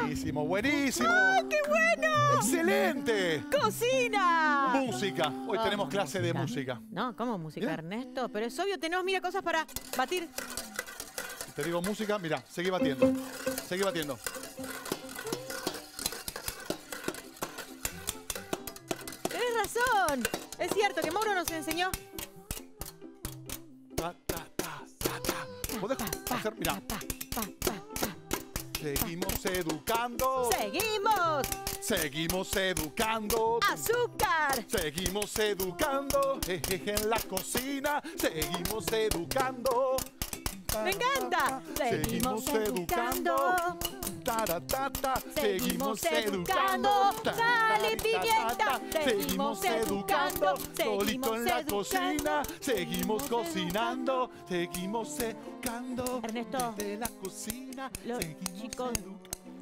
Buenísimo, buenísimo. ¡Ah, qué bueno! ¡Excelente! ¡Cocina! Música. Hoy tenemos clase de música. No, ¿cómo música, ¿eh? Ernesto? Pero es obvio, tenemos, mira, cosas para batir. Te digo música, mira, seguí batiendo. Seguí batiendo. Tienes razón. Es cierto que Mauro nos enseñó. ¿Podés hacer? Mirá. Seguimos educando. Seguimos. Seguimos educando. Azúcar. Seguimos educando. Jejeje, en la cocina. Seguimos educando. Me encanta. Seguimos educando. Taratata. Seguimos educando. Dale pimienta. Seguimos educando. Solito en la cocina. Seguimos cocinando. Seguimos educando. Ernesto. De la cocina. Los chicos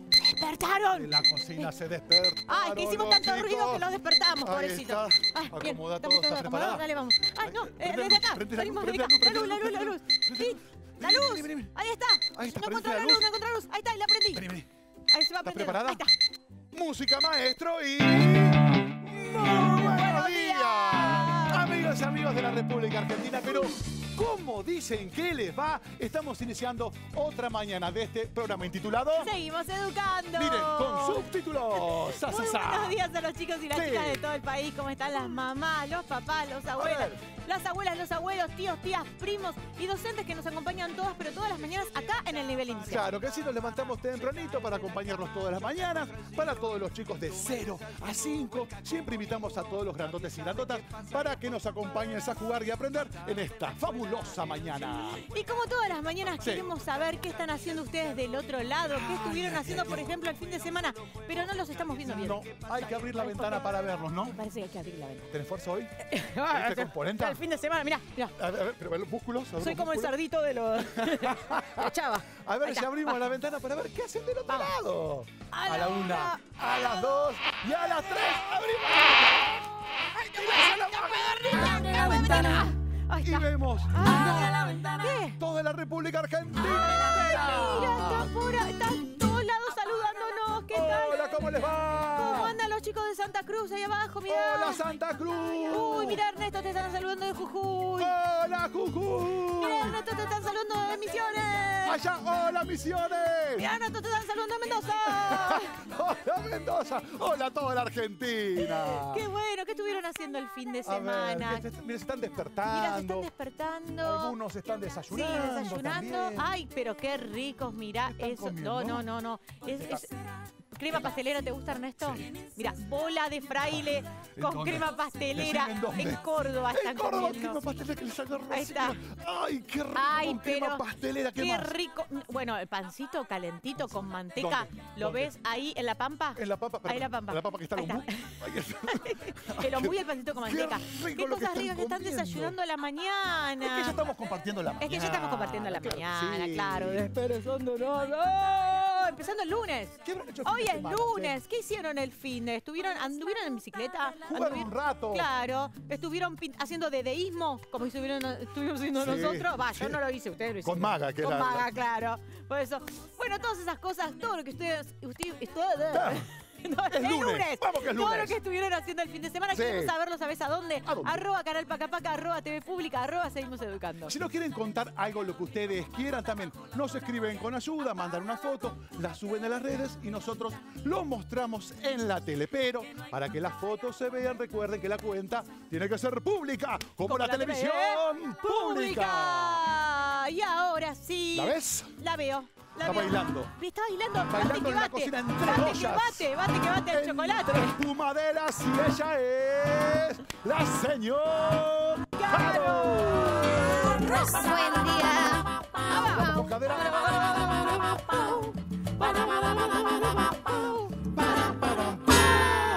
despertaron. De la cocina se despertaron. Ay, que hicimos tanto ruido que los despertamos, pobrecito. Acomoda todo, ¿estás preparado? Dale, vamos. Ay, no, desde acá. Salimos de acá. La luz. ¡La luz! Vení. Ahí está. No encontré la luz, no encontré la luz. Ahí está, la prendí. Vení. Ahí se va a prender. ¿Estás preparada? Ahí está. Música, maestro, y... ¡Muy buenos días! Amigos y amigos de la República Argentina, pero... ¿Cómo dicen que les va? Estamos iniciando otra mañana de este programa intitulado... Seguimos educando. Miren, con subtítulos. Muy buenos días a los chicos y las chicas de todo el país. ¿Cómo están las mamás, los papás, los abuelos? Las abuelas, los abuelos, tíos, tías, primos y docentes que nos acompañan todas, pero todas las mañanas acá en el nivel inicial. Claro que sí, nos levantamos tempranito para acompañarnos todas las mañanas, para todos los chicos de 0 a 5. Siempre invitamos a todos los grandotes y grandotas para que nos acompañen a jugar y aprender en esta fabulosa mañana. Y como todas las mañanas queremos saber qué están haciendo ustedes del otro lado, qué estuvieron haciendo, por ejemplo, el fin de semana, pero no los estamos viendo bien. No, hay que abrir la ventana para verlos, ¿no? Me parece que hay que abrir la ventana. ¿Tenés fuerza hoy? ¿Te componenta? El fin de semana, mirá, mirá. A ver, pero los músculos. Soy los como músculos. El sardito de los... la chava. A ver, ya abrimos la ventana para ver qué hacen del otro lado. A la 1, a las 2 y a las 3 abrimos la ventana. Y vemos toda la República Argentina. Mira, están todos lados saludándonos. ¿Qué tal? Hola, ¿cómo les va? Chicos de Santa Cruz, ahí abajo, mirá. ¡Hola, Santa Cruz! Uy, mirá, Ernesto, te están saludando de Jujuy. ¡Hola, Jujuy! Mirá, Ernesto, te están saludando de Misiones. ¡Allá, hola, Misiones! Mirá, Ernesto, te están saludando de Mendoza. ¡Hola, Mendoza! ¡Hola, toda la Argentina! ¡Qué bueno! ¿Qué estuvieron haciendo el fin de semana? Mirá, se están despertando. Mirá, se están despertando. Algunos están desayunando. Sí, desayunando. También. Ay, pero qué ricos, mirá eso. Comiendo. No. Es... ¿Crema pastelera te gusta, Ernesto? Sí. Mira, bola de fraile con crema pastelera. En Córdoba están comiendo. En Córdoba, crema pastelera que le salió recién. Ahí está. ¡Ay, qué rico! Ay, pero crema pastelera, qué rico. Bueno, el pancito calentito con manteca. ¿Dónde? ¿Lo ves ahí en la pampa? En la pampa. Ahí en la pampa. En la pampa que está el ombú. El ombú y el pancito con manteca. Qué cosas ricas que están desayunando a la mañana. Es que ya estamos compartiendo la mañana. Claro. Desperezándonos. Empezando el lunes. ¿Qué habrán hecho? Hoy es lunes. ¿Qué hicieron el fin de? ¿Anduvieron en bicicleta? Jugaron un rato. Claro. ¿Estuvieron haciendo dedeísmo? Como estuvimos haciendo nosotros. Va, yo no lo hice, ustedes lo hicieron. Con Maga, que era. Con Maga, claro. Por eso. Bueno, todas esas cosas, todo lo que ustedes ¡Es lunes! ¡Vamos que es lunes! Todo lo que estuvieron haciendo el fin de semana, queremos saberlo, ¿sabes a dónde? Arroba Canal Pacapaca, arroba TV Pública, arroba Seguimos Educando. Si nos quieren contar algo, lo que ustedes quieran también, nos escriben con ayuda, mandan una foto, la suben a las redes y nosotros lo mostramos en la tele. Pero para que las fotos se vean, recuerden que la cuenta tiene que ser pública, como la televisión pública. Y ahora sí... ¿La ves? La veo. Está bailando. Está bailando. Bailando en la cocina entre ollas. Bate que bate el chocolate. Entre espumaderas, y ella es la señora Caro. Buen día. Vamos con cadera.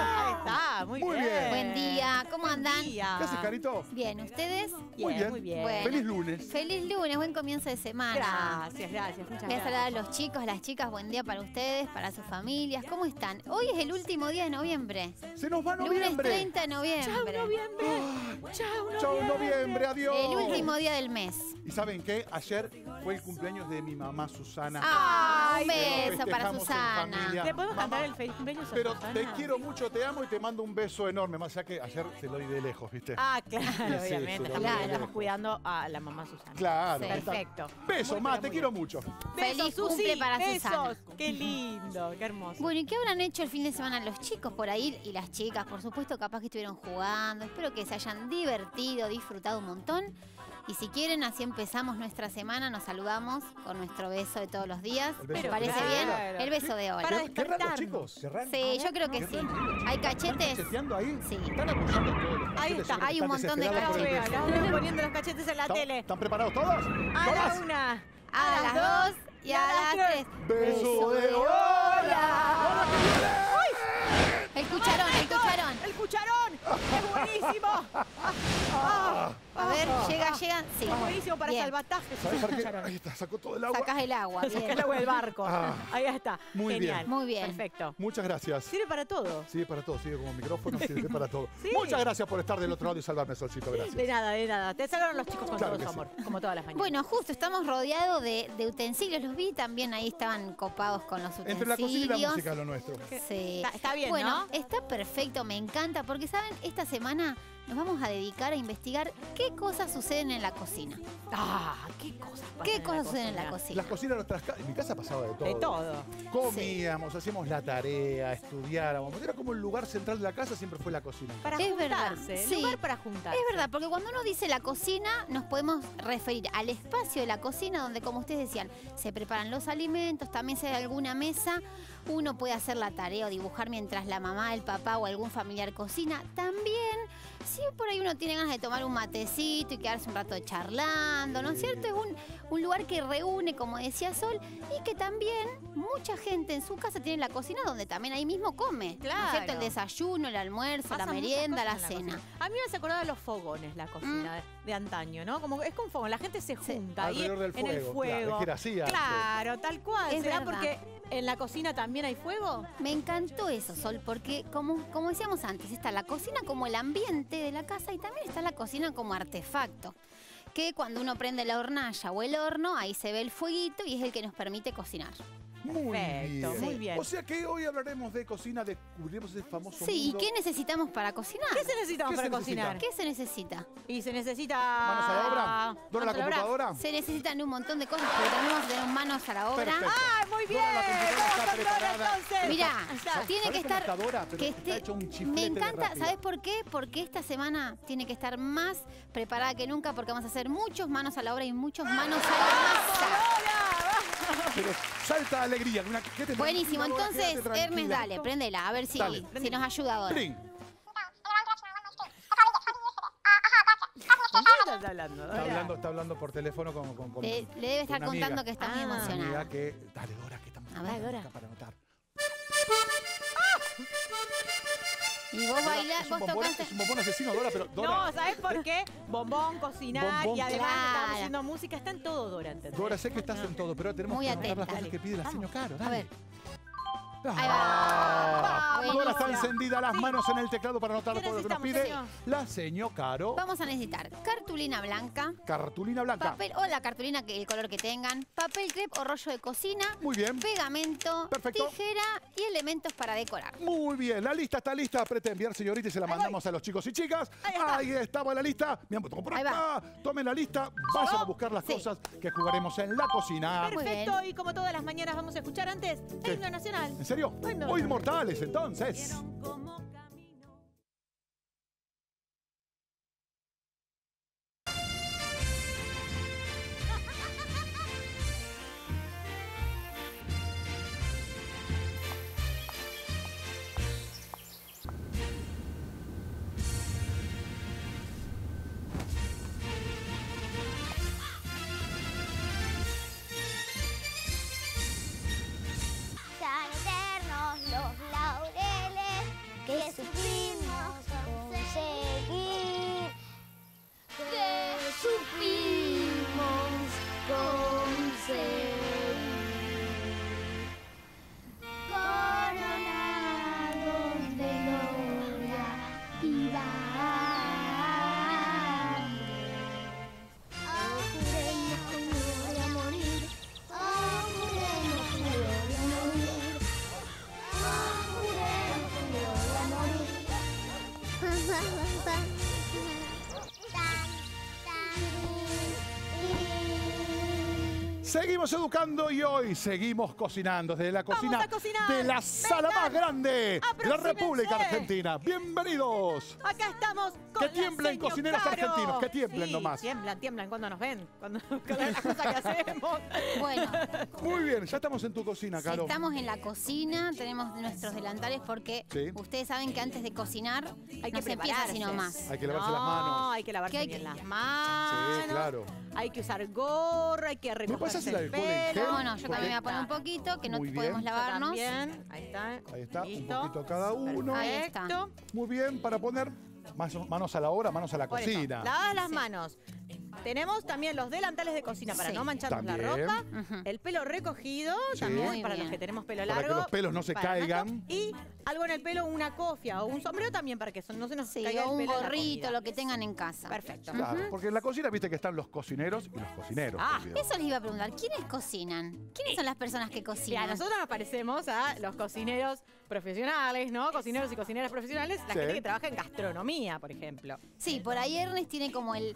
Ahí está, muy bien. Buen día. ¿Cómo andan? andan? ¿Qué haces, Carito? Bien, ¿ustedes? Muy bien, muy bien. Bueno, feliz lunes. Feliz lunes, buen comienzo de semana. Gracias, gracias, muchas gracias. Voy a saludar a los chicos, las chicas, buen día para ustedes, para sus familias. ¿Cómo están? Hoy es el último día de noviembre. ¡Se nos va noviembre! Lunes 30 de noviembre. ¡Chao, noviembre! Oh, ¡chao, noviembre! ¡Chao, noviembre! ¡Adiós! El último día del mes. ¿Y saben qué? Ayer fue el cumpleaños de mi mamá, Susana. ¡Ay! Un beso para Susana. ¿Le podemos cantar el feliz cumpleaños a Susana? Pero te quiero mucho, te amo y te mando un beso enorme. Más allá que ayer se lo di de lejos, ¿viste? Ah, claro, sí, obviamente. Claro. Estamos cuidando a la mamá Susana. Claro. Sí. Perfecto. Besos, ma, te quiero mucho. Feliz cumple para Susana. Qué lindo, qué hermoso. Bueno, ¿y qué habrán hecho el fin de semana los chicos por ahí? Y las chicas, por supuesto, capaz que estuvieron jugando. Espero que se hayan divertido, disfrutado un montón. Y si quieren, así empezamos nuestra semana. Nos saludamos con nuestro beso de todos los días. ¿Te parece bien? El beso de hoy. ¿Qué raro, chicos? Sí, yo creo que sí. ¿Hay cachetes? ¿Están cacheteando ahí? Sí. ¿Están acusando todos? Ahí está. Hay un montón de cachetes. Están poniendo los cachetes en la tele. ¿Están preparados todos? A la una, a las dos y a las tres. ¡Beso de hola! El cucharón, el cucharón. ¡El cucharón! ¡Es buenísimo! A ver, llega. Sí. Es buenísimo para salvatajes. Ahí está, sacó todo el agua. Sacás el agua. Bien. Sacás el agua del barco. Ahí está. Muy genial. Bien. Muy bien. Perfecto. Muchas gracias. Sirve para todo. Sirve para todo. Sirve como micrófono, sirve para todo. Sí. Muchas gracias por estar del otro lado y salvarme, Solcito. Gracias. De nada, de nada. Te salvaron los chicos con todo su amor, como todas las mañanas. Bueno, justo estamos rodeados de utensilios. Los vi también ahí, estaban copados con los utensilios. Entre la cocina y la música, lo nuestro. Sí. Está bien, ¿no? Está perfecto, me encanta, porque saben, esta semana nos vamos a dedicar a investigar qué cosas suceden en la cocina. Ah, qué cosas pasan. ¿Qué cosas suceden en la cocina? Las cocinas, nuestras casas, en mi casa pasaba de todo. De todo. Comíamos, hacíamos la tarea, estudiábamos. Era como el lugar central de la casa, siempre fue la cocina. Para juntarse, el lugar para juntarse. Es verdad, porque cuando uno dice la cocina, nos podemos referir al espacio de la cocina, donde, como ustedes decían, se preparan los alimentos, también si hay alguna mesa, uno puede hacer la tarea o dibujar mientras la mamá, el papá o algún familiar cocina. También, sí, por ahí uno tiene ganas de tomar un matecito y quedarse un rato charlando, ¿no es cierto? Es un lugar que reúne, como decía Sol, y que también mucha gente en su casa tiene la cocina donde también ahí mismo come. Claro. ¿No es cierto? El desayuno, el almuerzo, pasa la merienda, la cena. A mí me hace acordar de los fogones, la cocina de antaño, ¿no? Como es con fogón, la gente se junta ahí en fuego, el fuego. Claro, tal cual. Es ¿Será verdad. Porque en la cocina también hay fuego? Me encantó eso, Sol, porque como decíamos antes, está la cocina como el ambiente de la casa y también está la cocina como artefacto, que cuando uno prende la hornalla o el horno, ahí se ve el fueguito y es el que nos permite cocinar. Muy bien. Muy bien. O sea que hoy hablaremos de cocina, descubriremos ese famoso mundo. ¿Y qué necesitamos para cocinar? ¿Qué se necesita para cocinar? ¿Qué se necesita? Y se necesita... ¿Manos a la obra? ¿Dora la computadora? Se necesitan un montón de cosas, pero tenemos que tener manos a la obra. Perfecto. ¡Ah, muy bien! Mirá, tiene que estar... Me encanta, ¿sabes por qué? Porque esta semana tiene que estar más preparada que nunca, porque vamos a hacer muchos manos a la obra y muchos manos a la masa. Pero salta alegría. Buenísimo, entonces, Hermes, dale, prendela, a ver si nos ayuda ahora. Está hablando por teléfono con le debe estar contando que está muy emocionada. Dale, Dora, que estamos para anotar. Y vos bailás, vos tocaste... Es un bombón asesino, Dora, pero... Dora. No, ¿sabes por qué? Bombón, cocinar y además estamos haciendo música. Está en todo, Dora, ¿entendés? Dora, sé que estás en todo, pero ahora tenemos que anotar las cosas que pide la señora Caro. Dale. A ver. Ahí va. Dora está encendida, las manos en el teclado para anotar todo lo que nos pide la señora Caro. Vamos a necesitar cartulina blanca. Cartulina blanca. Papel o la cartulina, el color que tengan. Papel crepe o rollo de cocina. Muy bien. Pegamento. Perfecto. Tijera y elementos para decorar. Muy bien. La lista está lista. Apriete enviar, señorita, y se la mandamos a los chicos y chicas. Ahí estaba la lista. Mi amor, por acá. Tomen la lista. Vayan a buscar las cosas que jugaremos en la cocina. Perfecto. Y como todas las mañanas vamos a escuchar antes el himno nacional. ¿En serio? Hoy mortales, entonces. Los laureles Seguimos educando y hoy seguimos cocinando desde la cocina de la sala más grande de la República Argentina. ¡Bienvenidos! Acá estamos con la señora Caro. Que tiemblen cocineros argentinos, que tiemblen nomás. Tiemblan cuando nos ven, con las cosas que hacemos. Bueno. Muy bien, ya estamos en tu cocina, Caro. Sí, estamos en la cocina, tenemos nuestros delantales porque ustedes saben que antes de cocinar hay que prepararse, sino más. Hay que lavarse las manos. No, hay que lavarse bien las manos. Sí, claro. Hay que usar gorra, hay que recoger. No, no, yo también me voy a poner un poquito, que no podemos lavarnos. Bien, ahí está, listo. Un poquito cada uno. Perfecto. Ahí está. Muy bien, para poner manos a la obra, manos a la cocina. Lavadas las manos. Tenemos también los delantales de cocina para no mancharnos la ropa. El pelo recogido también para los que tenemos pelo largo. Para que los pelos no se caigan. Y algo en el pelo, una cofia o un sombrero también para que no se nos caiga el pelo. Un gorrito, lo que tengan en casa. Perfecto. Claro, porque en la cocina viste que están los cocineros y los cocineros. Ah, eso les iba a preguntar. ¿Quiénes cocinan? ¿Quiénes son las personas que cocinan? Mira, nosotros nos parecemos a los cocineros profesionales, ¿no? Cocineros y cocineras profesionales. La gente que trabaja en gastronomía, por ejemplo. Sí, por ahí Ernest tiene como el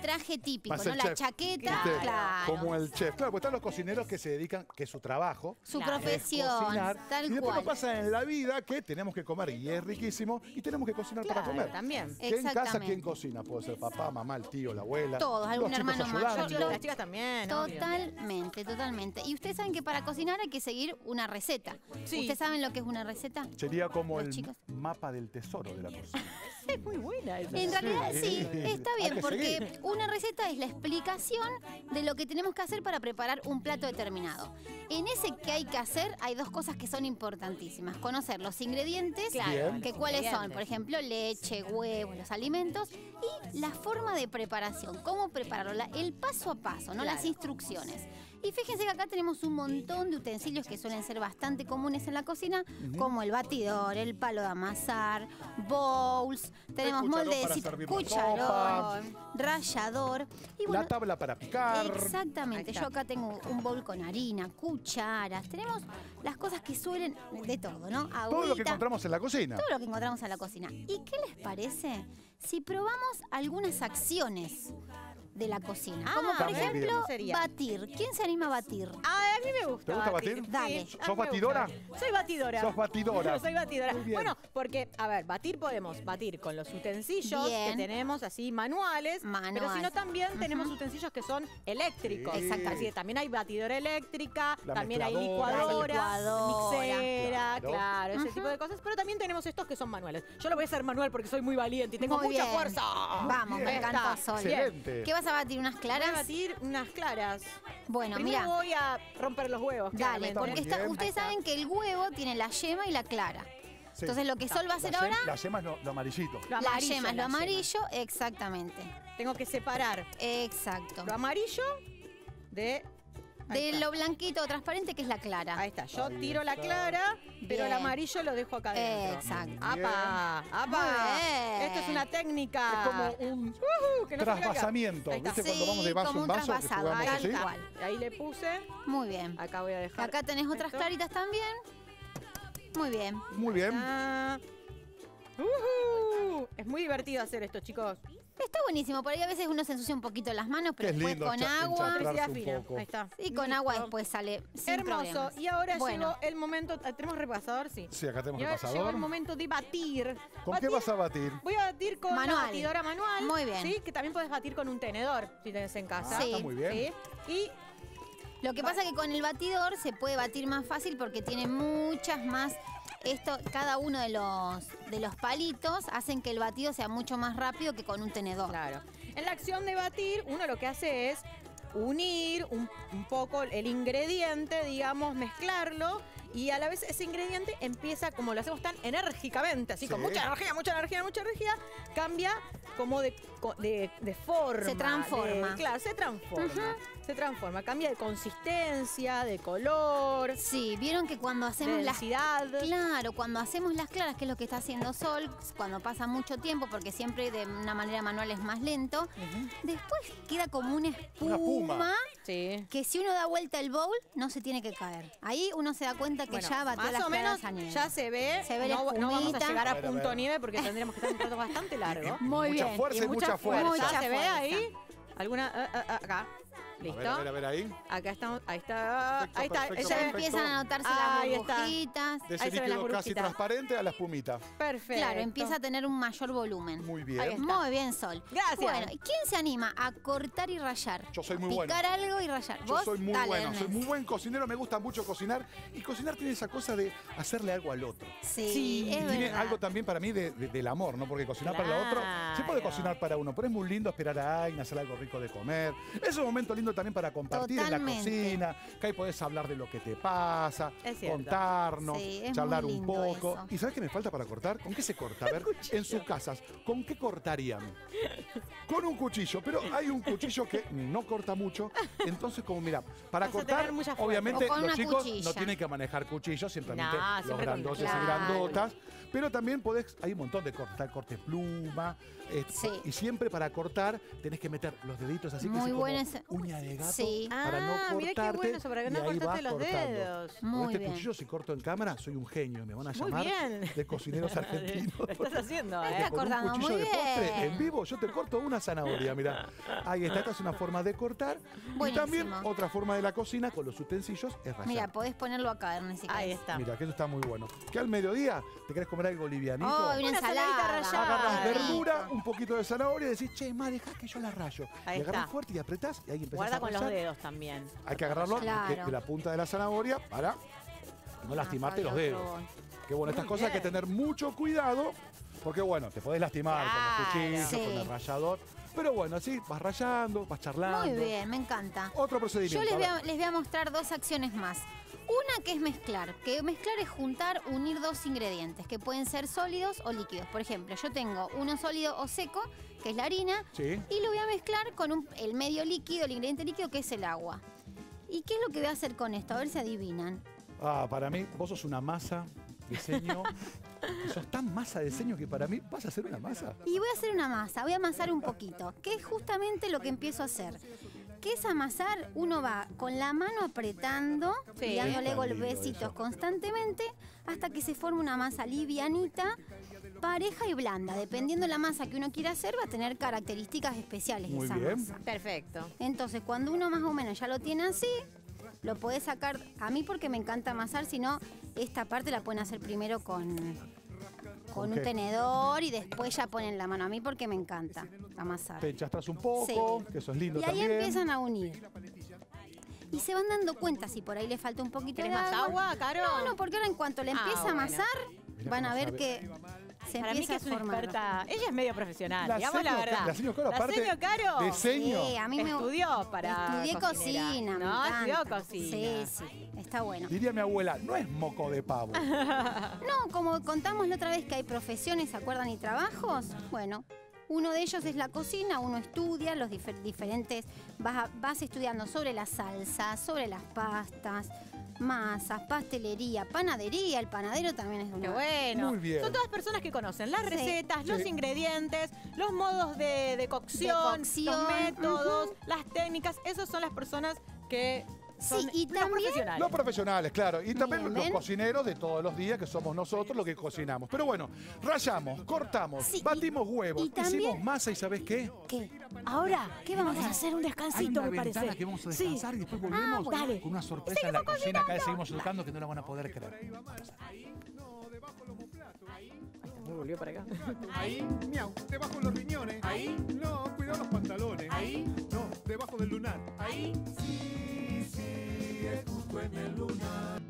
traje típico, ¿no? La chaqueta, claro. Como el chef. Claro, porque están los cocineros que se dedican, que su trabajo, su profesión, cocinar, tal cual. Y después nos pasa en la vida que tenemos que comer y es riquísimo y tenemos que cocinar para comer. También. En casa, ¿quién cocina? Puede ser papá, mamá, el tío, la abuela. Todos, algún hermano mayor. Las chicas también. Totalmente, totalmente. Y ustedes saben que para cocinar hay que seguir una receta. Sí. ¿Ustedes saben lo que es una receta? Sería como el mapa del tesoro de la cocina. Es muy buena esa. En realidad sí, está bien porque una receta es la explicación de lo que tenemos que hacer para preparar un plato determinado. En ese que hay que hacer hay dos cosas que son importantísimas. Conocer los ingredientes, que cuáles son, por ejemplo, leche, huevos, los alimentos y la forma de preparación, cómo prepararlo, el paso a paso, ¿no? Las instrucciones. Y fíjense que acá tenemos un montón de utensilios que suelen ser bastante comunes en la cocina, como el batidor, el palo de amasar, bowls, tenemos moldes, cucharón, rallador. Y bueno, la tabla para picar. Exactamente, yo acá tengo un bowl con harina, cucharas, tenemos las cosas que suelen, de todo, ¿no? Agüita, todo lo que encontramos en la cocina. Todo lo que encontramos en la cocina. ¿Y qué les parece si probamos algunas acciones de la cocina? Como por ejemplo, batir. ¿Quién se anima a batir? Ah, a mí me gusta. ¿Te gusta batir? Dale. ¿Sos batidora? Soy batidora. ¿Sos batidora? Soy batidora. Bueno, porque, a ver, batir podemos batir con los utensillos que tenemos así manuales, pero si no también tenemos utensilios que son eléctricos. Exacto. Así que también hay batidora eléctrica, también hay licuadora, mixera, claro, ese tipo de cosas. Pero también tenemos estos que son manuales. Yo lo voy a hacer manual porque soy muy valiente y tengo mucha fuerza. Vamos, me encanta, Sol. Excelente. ¿Qué vas a batir? ¿Unas claras? Voy a batir unas claras. Bueno, mira, voy a romper los huevos. Dale, porque ustedes saben que el huevo tiene la yema y la clara. Sí. Entonces lo que Sol va a hacer ahora... La yema es lo amarillito. La yema es lo amarillo, exactamente. Tengo que separar. Exacto. Lo amarillo de lo blanquito o transparente, que es la clara. Ahí está. Yo tiro la clara, pero el amarillo lo dejo acá adentro. Exacto. ¡Apa! ¡Apa! Esto es una técnica. Es como un trasvasamiento. ¿Viste? Sí, cuando vamos de vaso como un vaso, ahí le puse. Muy bien. Acá voy a dejar. Acá tenés otras claritas también. Muy bien. Muy bien. Es muy divertido hacer esto, chicos. Está buenísimo, por ahí a veces uno se ensucia un poquito las manos, pero después con agua. Ahí está. Y con agua después sale sin problemas. Y ahora llegó el momento. ¿Tenemos repasador? Sí. Sí, acá tenemos repasador. Llegó el momento de batir. ¿Con qué vas a batir? Voy a batir con la batidora manual. Muy bien. Sí, que también puedes batir con un tenedor si tenés en casa. Sí. Está muy bien. Sí. Y lo que pasa es que con el batidor se puede batir más fácil porque tiene muchas más. Esto, cada uno de los palitos hacen que el batido sea mucho más rápido que con un tenedor. Claro. En la acción de batir, uno lo que hace es unir un poco el ingrediente, digamos, mezclarlo. Y a la vez ese ingrediente empieza, como lo hacemos tan enérgicamente, así con mucha energía, mucha energía, mucha energía, cambia como de forma. Se transforma. Claro, se transforma. Se transforma, cambia de consistencia, de color. Sí, vieron que cuando hacemos claro, cuando hacemos las claras, que es lo que está haciendo Sol, cuando pasa mucho tiempo, porque siempre de una manera manual es más lento, después queda como una espuma, que si uno da vuelta el bowl, no se tiene que caer. Ahí uno se da cuenta cuenta que bueno, ya batió más las o menos años. Ya se ve no, la no vamos a llegar a punto nieve porque tendríamos que estar un rato bastante largo. Muy bien. Mucha fuerza y mucha fuerza. Mucha ¿se fuerza. Ve ahí? ¿Alguna? Acá. ¿Listo? A ver, ahí. Acá estamos. Ahí está. Perfecto, ahí está. Perfecto, ya perfecto. Empiezan a notarse las burbujitas. De ese líquido casi transparente a la espumita. Perfecto. Claro, empieza a tener un mayor volumen. Muy bien. Muy bien, Sol. Gracias. Bueno, ¿quién se anima a cortar y rallar? Yo soy muy bueno. Picar algo y rallar. Yo ¿vos? Soy muy dale, bueno. Hermes. Soy muy buen cocinero. Me gusta mucho cocinar. Y cocinar tiene esa cosa de hacerle algo al otro. Sí, sí es tiene verdad. Algo también para mí del amor, ¿no? Porque cocinar claro. para el otro se puede cocinar para uno. Pero es muy lindo esperar a alguien, hacer algo rico de comer. Es un momento lindo también para compartir totalmente. En la cocina, que ahí podés hablar de lo que te pasa, contarnos, sí, charlar un poco. Eso. ¿Y sabes qué me falta para cortar? ¿Con qué se corta? A ver, en sus casas, ¿con qué cortarían? Con un cuchillo, pero hay un cuchillo que no corta mucho, entonces como mira, para vas cortar, obviamente los chicos cuchilla. No tienen que manejar cuchillos, simplemente no, los grandotes claro. y grandotas, pero también podés, hay un montón de corte pluma, sí. y siempre para cortar tenés que meter los deditos así muy que buena como uña de gato sí. para no cortarte mirá qué bueno, eso, para que no y ahí vas los cortando. Dedos. Muy con este bien. Cuchillo, si corto en cámara, soy un genio. Me van a llamar de cocineros argentinos. ¿Qué estás haciendo? Está cortando muy bien. Postre, en vivo yo te corto una zanahoria, mirá. Ahí está, esta es una forma de cortar. Buenísimo. Y también otra forma de la cocina con los utensilios es rallar. Mira, podés ponerlo acá, Ernesto. Ahí está. Mira, que eso está muy bueno. Que al mediodía te querés comer algo livianito. Oh, una ensalada rallada. Agarrás verdura, un poquito de zanahoria y decís, che, ma, dejá que yo la rayo. Ahí y agarrás fuerte y apretás y ahí empezás guarda a con los dedos también. Hay que agarrarlo claro. de la punta de la zanahoria para no lastimarte los dedos. Que bueno, muy estas bien. Cosas hay que tener mucho cuidado porque bueno, te podés lastimar claro, con los cuchillos, sí. con el rallador. Pero bueno, así vas rayando, vas charlando. Muy bien, me encanta. Otro procedimiento. Yo les voy a mostrar dos acciones más. Una que es mezclar, es juntar, unir dos ingredientes, que pueden ser sólidos o líquidos. Por ejemplo, yo tengo uno sólido o seco, que es la harina, sí. y lo voy a mezclar con el medio líquido, el ingrediente líquido, que es el agua. ¿Y qué es lo que voy a hacer con esto? A ver si adivinan. Ah, para mí, vos sos una masa de ceño. Sos tan masa de ceño que para mí vas a hacer una masa. Y voy a hacer una masa, voy a amasar un poquito, que es justamente lo que empiezo a hacer. Que es amasar, uno va con la mano apretando sí. y dándole golpecitos constantemente hasta que se forme una masa livianita, pareja y blanda. Dependiendo la masa que uno quiera hacer, va a tener características especiales muy esa bien. Masa. Perfecto. Entonces, cuando uno más o menos ya lo tiene así, lo podés sacar, a mí porque me encanta amasar, si no, esta parte la pueden hacer primero con un tenedor y después ya ponen la mano. A mí porque me encanta amasar. Te enchastras un poco, sí. que eso es lindo también. Y ahí también. Empiezan a unir. Y se van dando cuenta si por ahí le falta un poquito de agua. ¿Querés más agua, Caro? No, no, porque ahora en cuanto le empieza a amasar, bueno. van a ver que se para empieza mí que es a formar. Ella es medio profesional, la digamos la verdad. La señor Caro, aparte de ceño. Sí, a mí estudió para estudié cocina. No, estudió cocina. Sí, sí, está bueno. Diría mi abuela, no es moco de pavo. No, como contamos la otra vez que hay profesiones, ¿se acuerdan? Y trabajos, bueno... Uno de ellos es la cocina, uno estudia los diferentes, vas estudiando sobre las salsas, sobre las pastas, masas, pastelería, panadería, el panadero también es un... Qué bueno. Muy bien. Son todas personas que conocen las recetas, sí. los sí. ingredientes, los modos de cocción, los métodos, las técnicas, esas son las personas que... Sí, y los también profesionales. Los profesionales, claro. Y también bien, los cocineros de todos los días, que somos nosotros los que cocinamos. Pero bueno, rayamos, cortamos, sí, batimos huevos, también, hicimos masa y ¿sabés qué? ¿Qué? Ahora, ¿qué vamos a hacer? Un descansito, me parece. Hay una que vamos a descansar sí. y después volvemos bueno. con una sorpresa seguimos en la cocina. Acá seguimos educando que no la van a poder creer. Ahí, no, debajo los platos. Ahí, no, volvió para acá. Ahí, miau, debajo los riñones. Ahí, no, cuidado los pantalones. Ahí, no, debajo del lunar. Ahí, sí. Es justo en el lunar.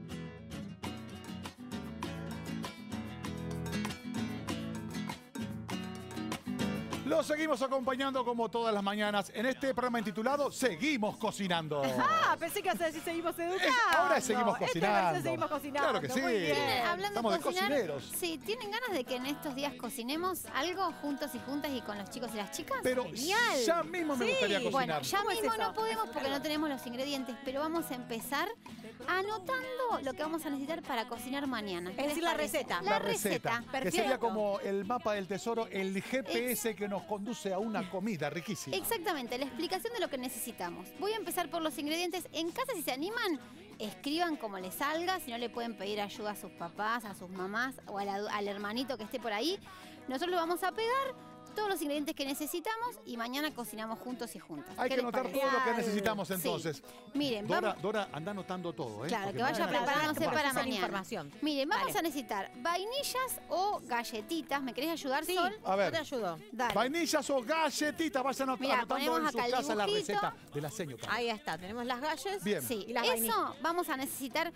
Los seguimos acompañando como todas las mañanas en este programa intitulado Seguimos Cocinando. Ah, pensé que hace decir Seguimos Educando. Ahora es Seguimos Cocinando. Seguimos Cocinando. Claro que sí. Muy bien. Hablando estamos de cocineros. Sí, ¿tienen ganas de que en estos días cocinemos algo juntos y juntas y con los chicos y las chicas? Pero genial. Ya mismo me sí. gustaría cocinar. Bueno, ya mismo no podemos porque no tenemos los ingredientes, pero vamos a empezar anotando lo que vamos a necesitar para cocinar mañana. Es decir, la receta. La receta. Perfecto. Que sería como el mapa del tesoro, el GPS que nos conduce a una comida riquísima. Exactamente, la explicación de lo que necesitamos. Voy a empezar por los ingredientes. En casa, si se animan, escriban como les salga, si no le pueden pedir ayuda a sus papás, a sus mamás o al hermanito que esté por ahí. Nosotros lo vamos a pegar, todos los ingredientes que necesitamos y mañana cocinamos juntos y juntas. Hay que anotar todo lo que necesitamos entonces. Sí. Miren, Dora, anda anotando todo, ¿eh? Claro, que vaya preparándose para mañana. Miren, vamos a necesitar vainillas o galletitas. ¿Me querés ayudar, Sol? A ver. Yo te ayudo. Dale. Vainillas o galletitas. Vayan anotando en su casa la receta de la seño. Ahí está, tenemos las galles. Bien. Sí, y las eso vamos a necesitar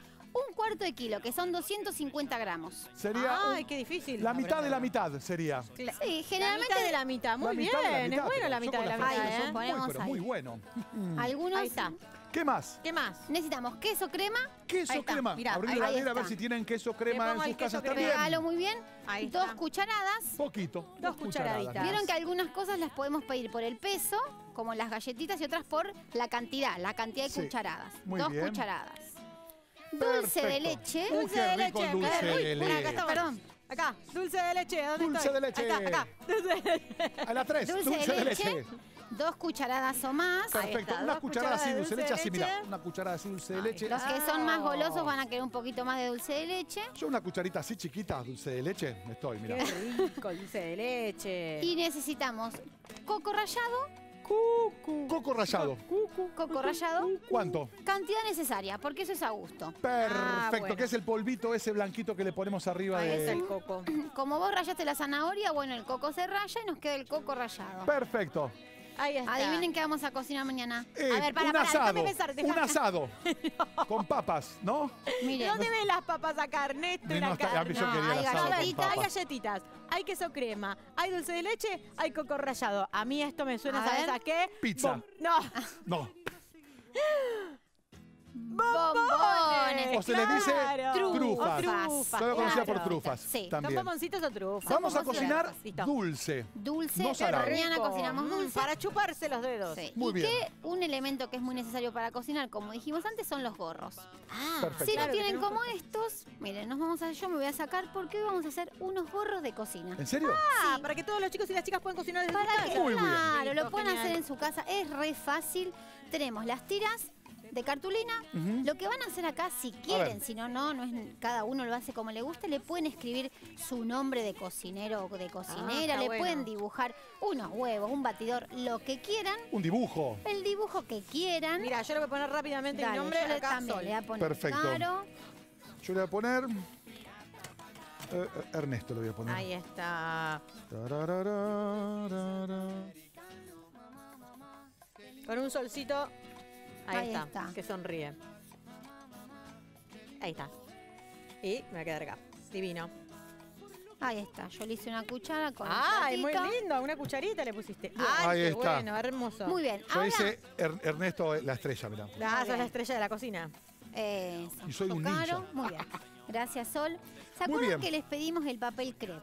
un cuarto de kilo, que son 250 gramos. Sería... ¡Ay, qué difícil! La mitad de la mitad sería. Sí, generalmente... de la mitad, muy bien. Es bueno la mitad de la mitad. Ponemos ahí. Muy bueno. Algunos... Ahí está. ¿Qué más? ¿Qué más? Necesitamos queso crema. Queso crema. Abrir la nevera a ver si tienen queso crema en sus casas también. Pegalo muy bien. Ahí está. 2 cucharadas. Poquito. 2 cucharaditas. Vieron que algunas cosas las podemos pedir por el peso, como las galletitas, y otras por la cantidad de cucharadas. Muy bien. 2 cucharadas. Dulce de leche. Dulce de leche. Perdón. Acá, dulce de leche, ¿dónde dulce estoy? De leche. Acá, acá. Dulce de leche. A las 3, dulce de leche. 2 cucharadas o más. Perfecto, está, una cucharada así dulce de leche, así mirá. Una cucharada así dulce de leche. Los que son más golosos van a querer un poquito más de dulce de leche. Yo una cucharita así chiquita, dulce de leche, estoy, mirá. Qué rico, dulce de leche. Y necesitamos coco rallado. Cucu. Coco rallado. Cucu. Coco rallado. ¿Cuánto? Cantidad necesaria, porque eso es a gusto. Perfecto, bueno. Que es el polvito ese blanquito que le ponemos arriba ahí de... es el coco. Como vos rayaste la zanahoria, bueno, el coco se raya y nos queda el coco rallado. Perfecto. Ahí está. Adivinen qué vamos a cocinar mañana. A ver, para, déjame pensar. Un asado. No. Con papas, ¿no? Miren. ¿Dónde ven las papas acá, Ernesto? Hay galletitas, hay queso crema, hay dulce de leche, hay coco rallado. A mí esto me suena, ¿sabes a qué? Pizza. No. ¡Bombones! O se les dice trufas. Yo lo conocía por trufas. Sí, también. Son bomboncitos o trufas. Vamos a cocinar dulce. Dulce, mañana cocinamos dulce. Para chuparse los dedos. Sí. Muy bien. Que un elemento que es muy necesario para cocinar, como dijimos antes, son los gorros. Perfecto. Si no tienen como estos, miren, yo me voy a sacar porque hoy vamos a hacer unos gorros de cocina. ¿En serio? Sí. Para que todos los chicos y las chicas puedan cocinar desde su casa. Muy bien. Claro, lo pueden hacer en su casa. Es re fácil. Tenemos las tiras de cartulina. Lo que van a hacer acá, si quieren, si no, no es, cada uno lo hace como le gusta, le pueden escribir su nombre de cocinero o de cocinera, pueden dibujar unos huevos, un batidor, lo que quieran. Un dibujo. El dibujo que quieran. Mira, yo le voy a poner rápidamente mi nombre. Yo acá también le voy a poner. Perfecto. Caro. Yo le voy a poner... Ernesto le voy a poner. Ahí está. Con un solcito... Ahí está, que sonríe. Ahí está. Y me va a quedar acá. Divino. Ahí está, yo le hice una cuchara con... ¡Ay, muy lindo! Una cucharita le pusiste. ¡Ay, qué bueno, hermoso! Muy bien. Yo hice Ernesto la estrella, mirá. Ah, sos la estrella de la cocina. Eso. Y soy un ninja. Muy bien. Gracias, Sol. ¿Se acuerdan que les pedimos el papel crepe?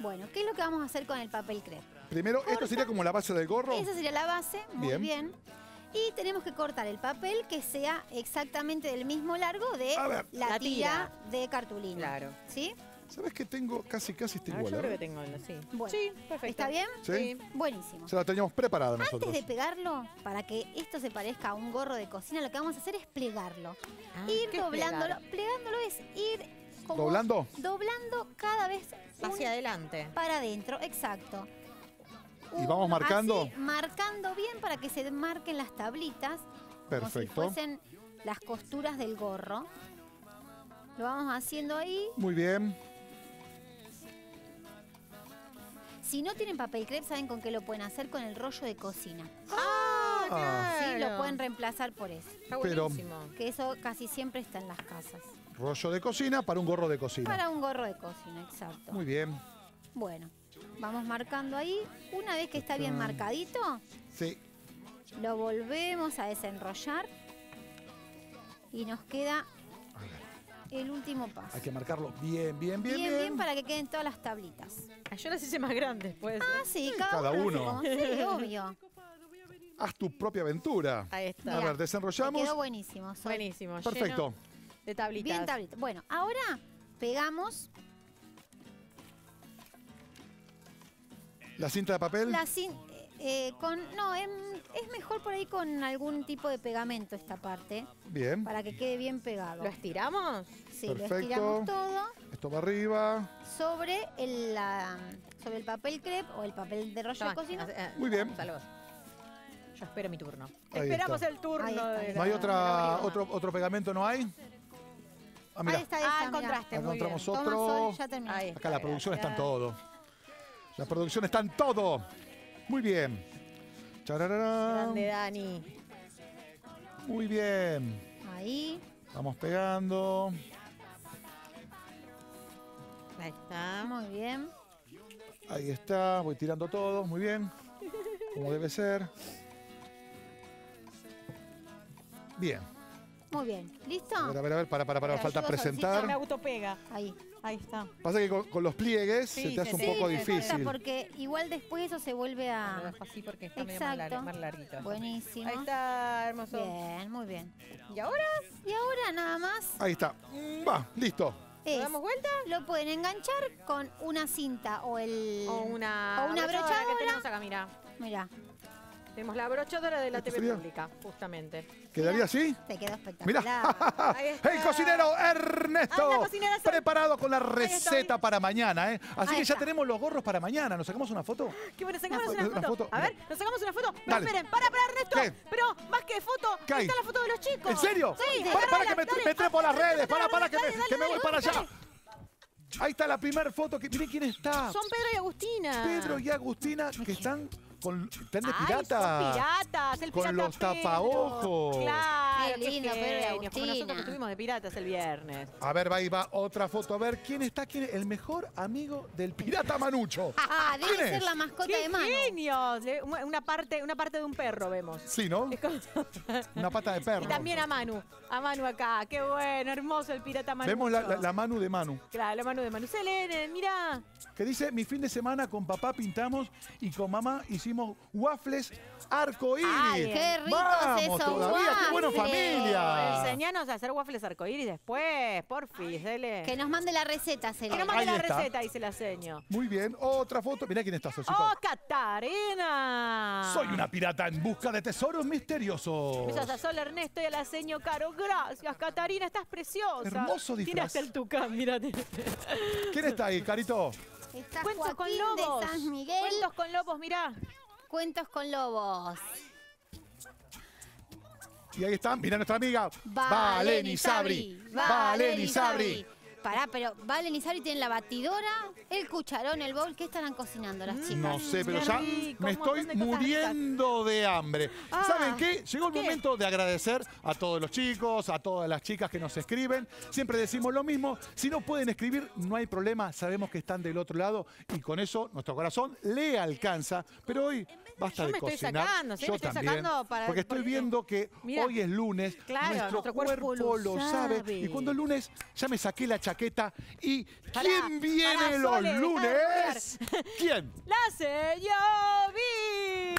Bueno, ¿qué es lo que vamos a hacer con el papel crepe? Primero, esto sería como la base del gorro. Esa sería la base, muy bien. Y tenemos que cortar el papel que sea exactamente del mismo largo de la tira de cartulina. Claro. ¿Sí? ¿Sabes que tengo casi este igual? Yo creo que tengo uno, sí. Bueno, sí, perfecto. ¿Está bien? Sí. Buenísimo. Se la teníamos preparada nosotros. Antes de pegarlo, para que esto se parezca a un gorro de cocina, lo que vamos a hacer es plegarlo. Ir doblándolo. Plegándolo es ir... como doblando cada vez hacia adelante. Para adentro, exacto. Y vamos marcando. Así, marcando bien para que se marquen las tablitas. Perfecto. Como si fuesen las costuras del gorro. Lo vamos haciendo ahí. Muy bien. Si no tienen papel crepe, ¿saben con qué lo pueden hacer? Con el rollo de cocina. Sí, lo pueden reemplazar por eso. Está buenísimo. Que eso casi siempre está en las casas. Rollo de cocina para un gorro de cocina. Para un gorro de cocina, exacto. Muy bien. Bueno. Vamos marcando ahí. Una vez que está bien marcadito, lo volvemos a desenrollar y nos queda el último paso. Hay que marcarlo bien para que queden todas las tablitas. Yo las hice más grandes, pues. Sí, cada uno. Sí, obvio. Haz tu propia aventura. Ahí está. Mirá, a ver, desenrollamos. Quedó buenísimo. Buenísimo. Perfecto. De tablitas. Bien tablitas. Bueno, ahora pegamos... ¿La cinta de papel? Con, no, en, Es mejor por ahí con algún tipo de pegamento esta parte. Bien. Para que quede bien pegado. ¿Lo estiramos? Sí, perfecto. Lo estiramos todo. Esto va arriba. Sobre el papel crepe o el papel de rollo de cocina. Muy bien. Saludos. Yo espero mi turno. Ahí Esperamos está. El turno. De ¿no hay otro pegamento? ¿No hay? Ah, mira. Ahí está, encontraste. Muy bien. Encontramos otro. Sol, ya terminaste. Acá la producción está en todo. La producción está en todo. Muy bien. Chararán. Grande, Dani. Muy bien. Ahí. Vamos pegando. Ahí está, muy bien. Ahí está, voy tirando todo, muy bien. Como debe ser. Bien. Muy bien, ¿listo? A ver, para, falta presentar. Sí, me autopega. Ahí está. Pasa que con los pliegues sí, se te hace un poco difícil. Porque igual después eso se vuelve a... Así porque está medio más larguito. Buenísimo. Ahí está, hermoso. Bien, muy bien. ¿Y ahora nada más? Ahí está. Va, listo. ¿Le damos vuelta? Lo pueden enganchar con una cinta o una brochadora que tenemos acá, mirá. Mirá. Tenemos la brochadora de la TV Pública, justamente. ¿Quedaría así? Te quedó espectacular. Mirá. El cocinero Ernesto, preparado con la receta para mañana, ¿eh? Así que ya tenemos los gorros para mañana. ¿Nos sacamos una foto? Qué bueno, sacamos una foto. A ver, nos sacamos una foto. Pero esperen, para, Ernesto. ¿Qué? Pero más que foto, ahí está la foto de los chicos. ¿En serio? Sí. Para que me trepo a las redes. Para que me voy para allá. Ahí está la primera foto. Miren quién está. Son Pedro y Agustina. Pedro y Agustina que están... Están de piratas, el pirata con los tapaojos. Claro, qué lindo, Pedro. Como nosotros que estuvimos de piratas el viernes. A ver, ahí va otra foto. A ver, ¿quién es? El mejor amigo del pirata Manucho. Ah, debe ser la mascota de Manu. Genios. Una parte de un perro vemos. Sí, ¿no? Una pata de perro. Y también a Manu. A Manu acá. Qué bueno, hermoso el pirata Manucho. Vemos la Manu de Manu. Claro, la Manu de Manu. Selene, mirá. Que dice, mi fin de semana con papá pintamos y con mamá hicimos waffles arcoíris. ¡Ay, qué rico es eso! Todavía, ¡qué buena familia! Enseñanos a hacer waffles arcoíris después, porfis, dele. Que nos mande la receta, Selene. Que nos mande la receta y se la enseño. Muy bien, otra foto. Mirá quién está, Solcito. ¡Oh, Catarina! Soy una pirata en busca de tesoros misteriosos. Besos a Sol, Ernesto y a la seño Caro. Gracias, Catarina, estás preciosa. Hermoso disfraz. Tienes el tucán, mirate. ¿Quién está ahí, Carito? Está Cuentos Joaquín con Lobos. De San Miguel. Cuentos con Lobos, mirá. Cuentos con Lobos. Y ahí están, mirá nuestra amiga. Valen y Sabri. Valen y Sabri. Pará, pero Valen y Sabri tienen la batidora, el cucharón, el bowl. ¿Qué estarán cocinando las chicas? No sé, pero ya me estoy muriendo de hambre. ¿Saben qué? Llegó el momento de agradecer a todos los chicos, a todas las chicas que nos escriben. Siempre decimos lo mismo. Si no pueden escribir, no hay problema. Sabemos que están del otro lado y con eso nuestro corazón le alcanza. Pero hoy... Basta de cocinar. Yo me estoy sacando para... Porque estoy viendo que hoy es lunes, nuestro cuerpo lo sabe. Y cuando es lunes, ya me saqué la chaqueta. ¿Y quién viene los lunes? ¿Quién? ¡La señorita!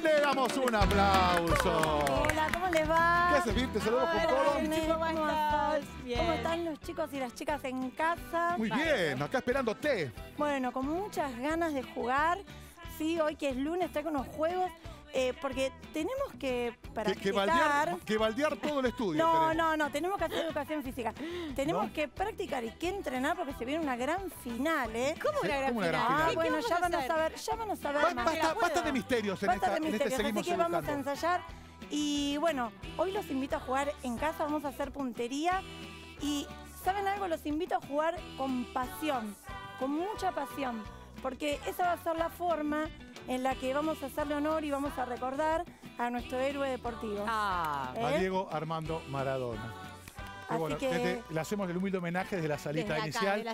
Le damos un aplauso. Hola, ¿cómo les va? ¿Qué haces, Vir? Te saludo con todo. ¿Cómo están los chicos y las chicas en casa? Muy bien, acá esperándote. Bueno, con muchas ganas de jugar. Sí, hoy que es lunes, traigo unos juegos, porque tenemos que practicar... Que baldear todo el estudio. No, tenemos que hacer educación física. Tenemos que practicar y que entrenar porque se viene una gran final, ¿eh? ¿Cómo una gran final? Ah, bueno, ya van a saber más. Basta de misterios en este Así que vamos a ensayar. Y bueno, hoy los invito a jugar en casa, vamos a hacer puntería. Y, ¿saben algo? Los invito a jugar con pasión, con mucha pasión. Porque esa va a ser la forma en la que vamos a hacerle honor y vamos a recordar a nuestro héroe deportivo. A Diego Armando Maradona. Así bueno, que... le hacemos el humilde homenaje desde la salita inicial.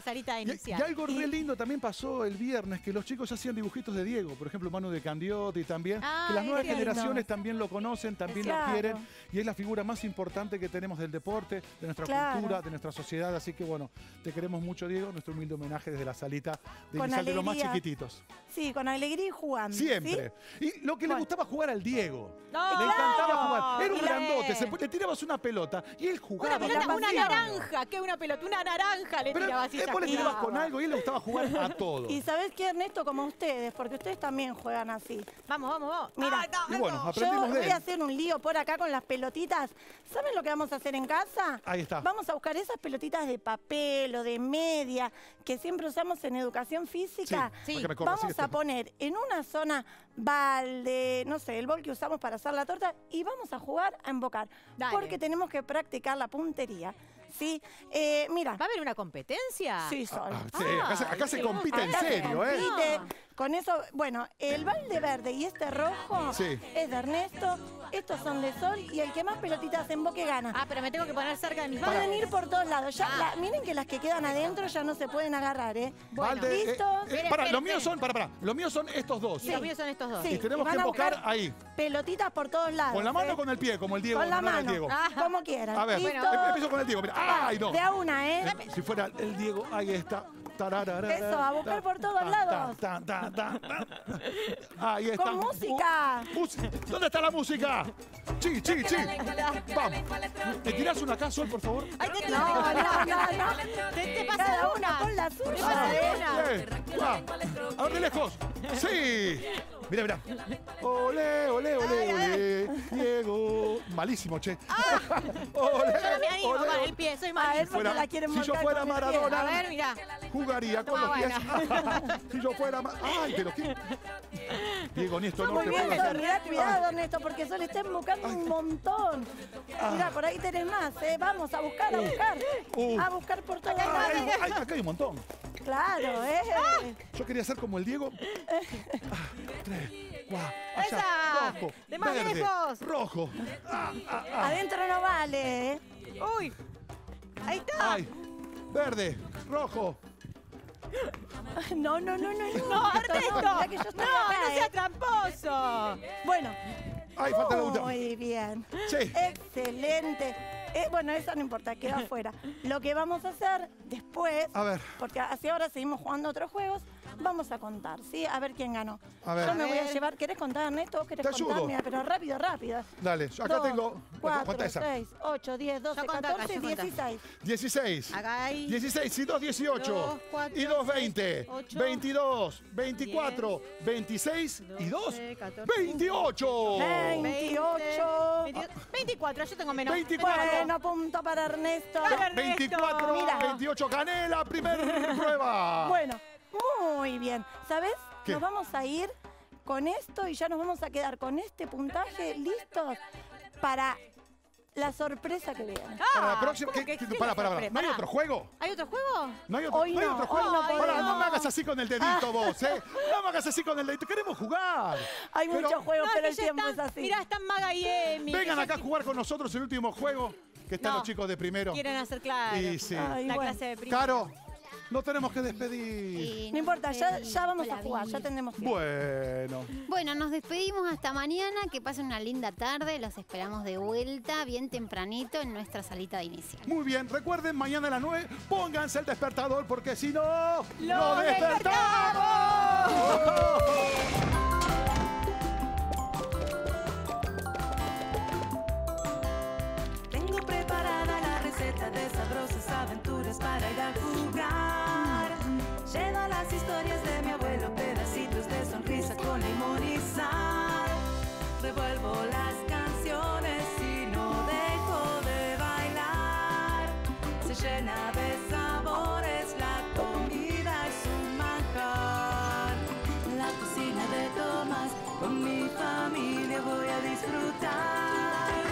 Y algo re lindo también pasó el viernes, que los chicos hacían dibujitos de Diego. Por ejemplo, Manu de Candioti también. Que las nuevas generaciones también lo conocen, también lo quieren. Y es la figura más importante que tenemos del deporte, de nuestra cultura, de nuestra sociedad. Así que bueno, te queremos mucho, Diego. Nuestro humilde homenaje desde la salita de inicial de los más chiquititos. Sí, con alegría y jugando. Siempre. ¿Sí? Y lo que le gustaba jugar al Diego. No, le encantaba jugar. Era un grandote, le tirabas una pelota y él jugaba. Una pelota, una naranja, ¿qué es una pelota? Una naranja le tirabas. Pero después le tirabas con algo y él le gustaba jugar a todo. ¿Y sabés qué, Ernesto? Como ustedes, porque ustedes también juegan así. Vamos, vamos, vamos. Mira, y bueno, aprendimos de él. Voy a hacer un lío por acá con las pelotitas. ¿Saben lo que vamos a hacer en casa? Ahí está. Vamos a buscar esas pelotitas de papel o de media que siempre usamos en educación física. Sí, sí. Vamos a poner en una zona balde, no sé, el bol que usamos para hacer la torta y vamos a jugar a embocar. Dale. Porque tenemos que practicar la puntería. Sí, mira. ¿Va a haber una competencia? Sí, Sol. Sí, acá se compite en serio, ¿eh? Con eso, bueno, el balde verde y este rojo es de Ernesto, estos son de Sol y el que más pelotitas emboque gana. Ah, pero me tengo que poner cerca de mis baldes. Pueden ir por todos lados. Ya, miren que las que quedan adentro ya no se pueden agarrar, ¿eh? Bueno, balde, ¿listo? Los míos son estos dos. Sí, los míos son estos dos. Sí, y tenemos que embocar ahí. Pelotitas por todos lados. ¿Con la mano o con el pie? Como el Diego. Con la mano, como quieran. A ver, empiezo con el Diego, mira. ¡Ay, no! De a una, ¿eh? Si fuera el Diego, ahí está. Eso, a buscar por todos lados. Ahí está. ¡Con música! ¿Dónde está la música? ¡Chi, chi, chi! ¡Vamos! ¿Te tirás una acá, Sol, por favor? No. Te pasa una. Con la suya. Te pasa una. A ver, de lejos. ¡Sí! Mirá, mirá. Olé, olé, olé, olé. Diego. Malísimo, che. Olé, yo no me animo con el pie, soy malísimo. Si yo fuera Maradona, a ver, mirá, jugaría con los pies. Si yo fuera Maradona. Ay, pero qué. Diego, Néstor, no te puedo hacer. Mirá, cuidado, Néstor, porque Sol está buscando un montón. Mirá, por ahí tenés más. Vamos a buscar, a buscar. A buscar por todas partes. Acá hay un montón. Claro, yo quería ser como el Diego. 3, 4, allá, rojo, de más verde, lejos. Rojo. Adentro no vale. Uy, ahí está. Ay, verde, rojo. No. No, Ernesto, no sea tramposo. Bueno. Ahí falta la última. Muy bien. Sí. Excelente. Bueno, eso no importa, queda afuera. Lo que vamos a hacer después, a ver, porque hacia ahora seguimos jugando otros juegos, vamos a contar, ¿sí? A ver quién ganó. A ver. Yo me voy a llevar, ¿querés contar, Ernesto? ¿Vos querés contar? Mira, pero rápido, rápido. Dale, acá 2, 4, 6, 8, 10, 12, 14, 16. 16. Acá hay... 16 y 2, 18. 2, 4, 6, 8, 22, 24, 26 y 2, 28. 24, yo tengo menos. 24. Bueno, punto para Ernesto. 24, mira. 28, gané la primera prueba. Bueno, muy bien. ¿Sabes? Nos vamos a ir con esto y ya nos vamos a quedar con este puntaje listos para la sorpresa que viene. Para la próxima. Para. ¿No hay otro juego? ¿Hay otro juego? No hay otro juego. No me hagas así con el dedito vos, ¿eh? No me hagas así con el dedito. Queremos jugar. Hay muchos juegos, pero el tiempo es así. Mirá, están Maga y Emi. Vengan acá a jugar con nosotros el último juego, que están los chicos de primero. Quieren hacer la clase de primero. Caro, nos tenemos que despedir. Sí, no importa, ya vamos a jugar, ya tendremos tiempo. Bueno, nos despedimos hasta mañana, que pasen una linda tarde, los esperamos de vuelta bien tempranito en nuestra salita de inicio. Muy bien, recuerden, mañana a las 9, pónganse el despertador, porque si no... ¡Lo despertamos! De sabrosas aventuras para ir a jugar. Lleva las historias de mi abuelo, pedacitos de sonrisa con limón y sal. Revuelvo las canciones y no dejo de bailar. Se llena de sabores, la comida es un manjar. La cocina de Tomás, con mi familia voy a disfrutar.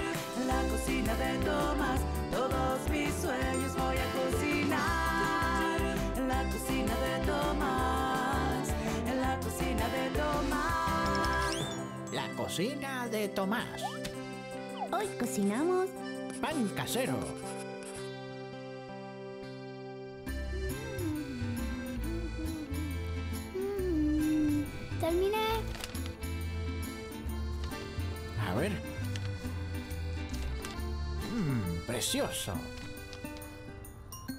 La cocina de Tomás, todos mis sueños voy a cocinar. En la cocina de Tomás, en la cocina de Tomás. La cocina de Tomás. Hoy cocinamos pan casero. Terminé. A ver. ¡Precioso!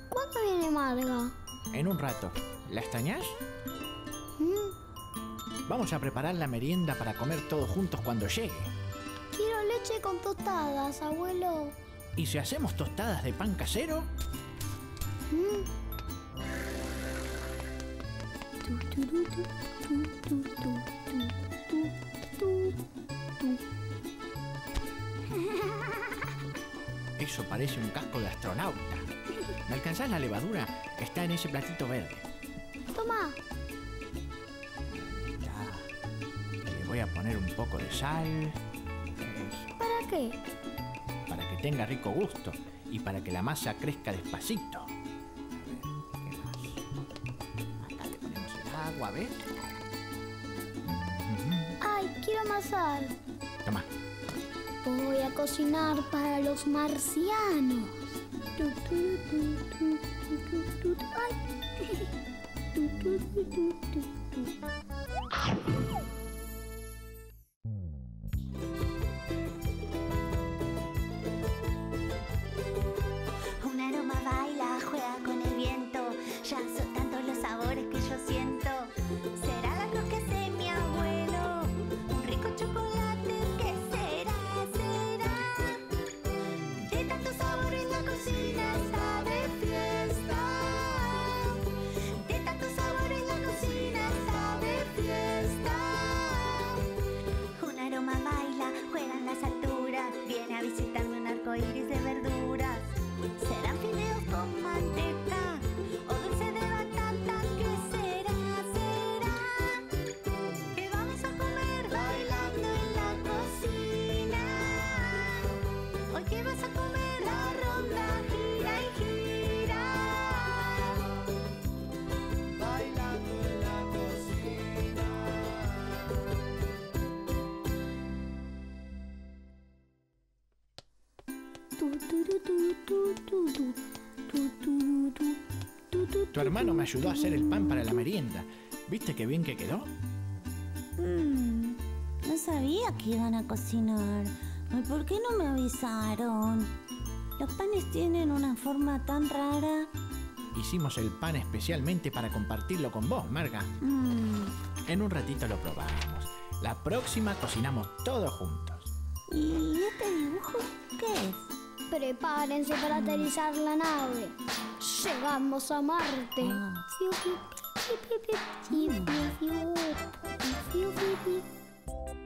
¿Cuándo viene Marga? En un rato. ¿La extrañas? Vamos a preparar la merienda para comer todos juntos cuando llegue. Quiero leche con tostadas, abuelo. ¿Y si hacemos tostadas de pan casero? Eso parece un casco de astronauta. ¿Me alcanzás la levadura? Está en ese platito verde. Toma. Le voy a poner un poco de sal. Eso. ¿Para qué? Para que tenga rico gusto y para que la masa crezca despacito. A ver, ¿qué más? Acá le ponemos el agua, ¿ves? Ay, quiero amasar. Toma. Voy a cocinar para los marcianos. Un aroma baila, juega con el viento. Ya son tantos los sabores que yo siento. Será la cruz que hace mi abuelo, un rico chocolate que será, será. De tantos sabores la cocina está de fiesta. De tantos sabores la cocina está de fiesta. Un aroma baila, juega en las alturas. Viene a visitarme un arco iris de verduras. Serán fideos con manteca o dulce de batata. ¿Qué será? ¿Será? ¿Qué vamos a comer? Bailando en la cocina. ¿Hoy qué vas a comer? La ronda gira y gira. Bailando en la Tu hermano me ayudó a hacer el pan para la merienda. ¿Viste qué bien que quedó? No sabía que iban a cocinar. ¿Por qué no me avisaron? Los panes tienen una forma tan rara. Hicimos el pan especialmente para compartirlo con vos, Marga. En un ratito lo probamos. La próxima cocinamos todos juntos. ¿Y este dibujo qué es? Prepárense para aterrizar la nave. Llegamos a Marte.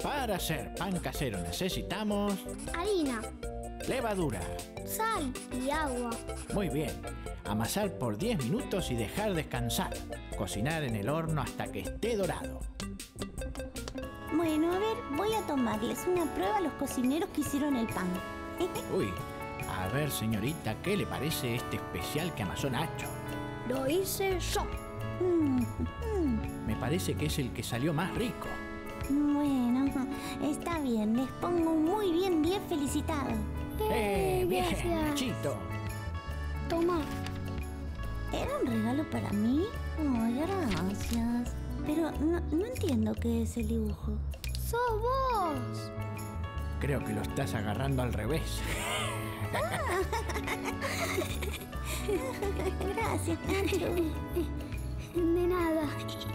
Para hacer pan casero necesitamos... harina, levadura, sal y agua. Muy bien. Amasar por 10 minutos y dejar descansar. Cocinar en el horno hasta que esté dorado. Bueno, a ver, voy a tomarles una prueba a los cocineros que hicieron el pan. Uy. A ver, señorita, ¿qué le parece este especial que amasó Nacho? Lo hice yo. Me parece que es el que salió más rico. Bueno, está bien. Les pongo muy bien, 10 felicitado. Bien, Nachito. Toma. ¿Era un regalo para mí? Ay, gracias. Pero no entiendo qué es el dibujo. ¡Sos vos! Creo que lo estás agarrando al revés. Gracias, Nacho. De nada.